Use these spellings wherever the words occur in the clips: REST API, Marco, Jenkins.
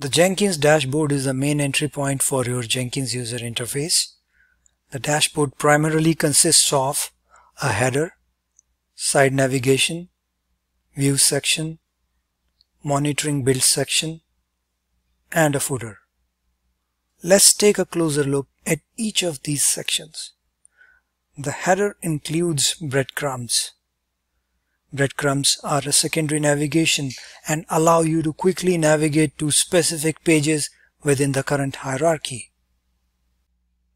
The Jenkins dashboard is the main entry point for your Jenkins user interface. The dashboard primarily consists of a header, side navigation, view section, monitoring build section, and a footer. Let's take a closer look at each of these sections. The header includes breadcrumbs. Breadcrumbs are a secondary navigation and allow you to quickly navigate to specific pages within the current hierarchy.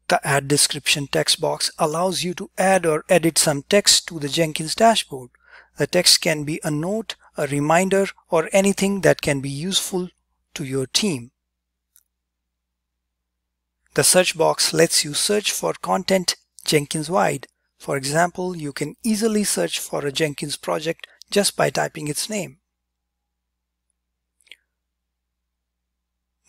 The Add Description text box allows you to add or edit some text to the Jenkins dashboard. The text can be a note, a reminder, or anything that can be useful to your team. The search box lets you search for content Jenkins-wide. For example, you can easily search for a Jenkins project just by typing its name.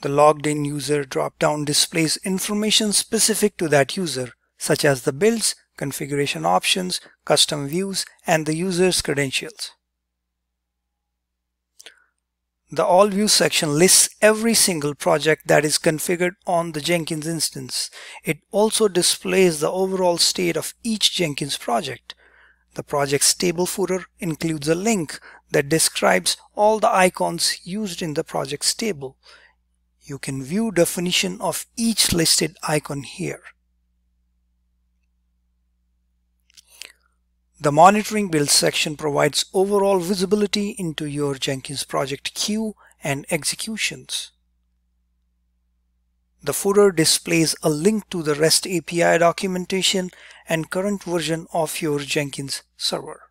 The logged in user drop-down displays information specific to that user, such as the builds, configuration options, custom views, and the user's credentials. The All Views section lists every single project that is configured on the Jenkins instance. It also displays the overall state of each Jenkins project. The project's table footer includes a link that describes all the icons used in the project's table. You can view definition of each listed icon here. The monitoring build section provides overall visibility into your Jenkins project queue and executions. The footer displays a link to the REST API documentation and current version of your Jenkins server.